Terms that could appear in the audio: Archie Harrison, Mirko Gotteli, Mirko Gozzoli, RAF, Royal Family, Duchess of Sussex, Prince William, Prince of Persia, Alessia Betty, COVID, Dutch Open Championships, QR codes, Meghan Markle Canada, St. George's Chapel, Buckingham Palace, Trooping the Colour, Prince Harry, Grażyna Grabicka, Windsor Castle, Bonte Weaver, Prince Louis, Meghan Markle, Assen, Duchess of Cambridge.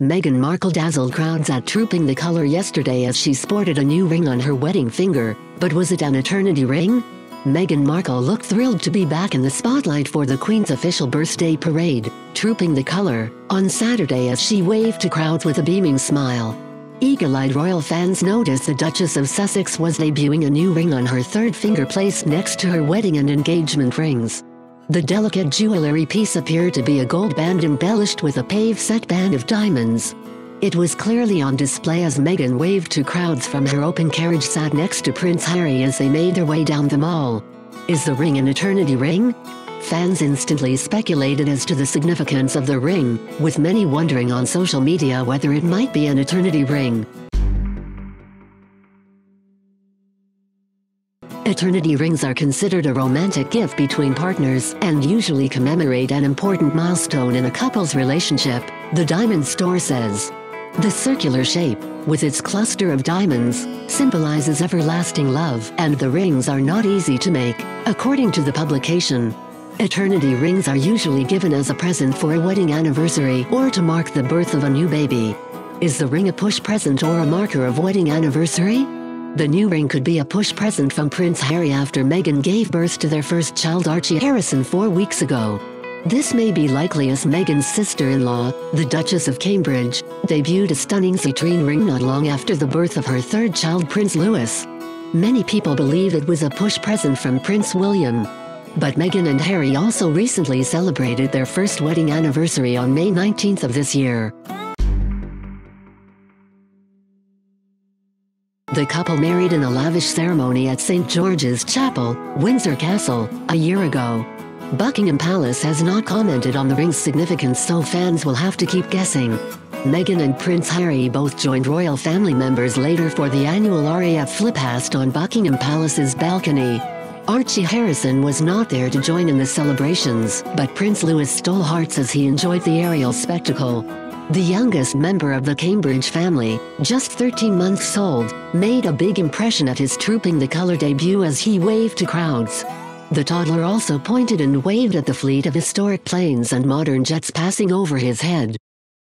Meghan Markle dazzled crowds at Trooping the Colour yesterday as she sported a new ring on her wedding finger, but was it an eternity ring? Meghan Markle looked thrilled to be back in the spotlight for the Queen's official birthday parade, Trooping the Colour, on Saturday as she waved to crowds with a beaming smile. Eagle-eyed royal fans noticed the Duchess of Sussex was debuting a new ring on her third finger placed next to her wedding and engagement rings. The delicate jewellery piece appeared to be a gold band embellished with a pave-set band of diamonds. It was clearly on display as Meghan waved to crowds from her open carriage sat next to Prince Harry as they made their way down the mall. Is the ring an eternity ring? Fans instantly speculated as to the significance of the ring, with many wondering on social media whether it might be an eternity ring. Eternity rings are considered a romantic gift between partners and usually commemorate an important milestone in a couple's relationship, the Diamond Store says. The circular shape, with its cluster of diamonds, symbolizes everlasting love, and the rings are not easy to make, according to the publication. Eternity rings are usually given as a present for a wedding anniversary or to mark the birth of a new baby. Is the ring a push present or a marker of wedding anniversary? The new ring could be a push present from Prince Harry after Meghan gave birth to their first child Archie Harrison 4 weeks ago. This may be likely as Meghan's sister-in-law, the Duchess of Cambridge, debuted a stunning citrine ring not long after the birth of her third child Prince Louis. Many people believe it was a push present from Prince William. But Meghan and Harry also recently celebrated their first wedding anniversary on May 19th of this year. The couple married in a lavish ceremony at St. George's Chapel, Windsor Castle, a year ago. Buckingham Palace has not commented on the ring's significance, so fans will have to keep guessing. Meghan and Prince Harry both joined royal family members later for the annual RAF flipast on Buckingham Palace's balcony. Archie Harrison was not there to join in the celebrations, but Prince Louis stole hearts as he enjoyed the aerial spectacle. The youngest member of the Cambridge family, just 13 months old, made a big impression at his Trooping the Colour debut as he waved to crowds. The toddler also pointed and waved at the fleet of historic planes and modern jets passing over his head.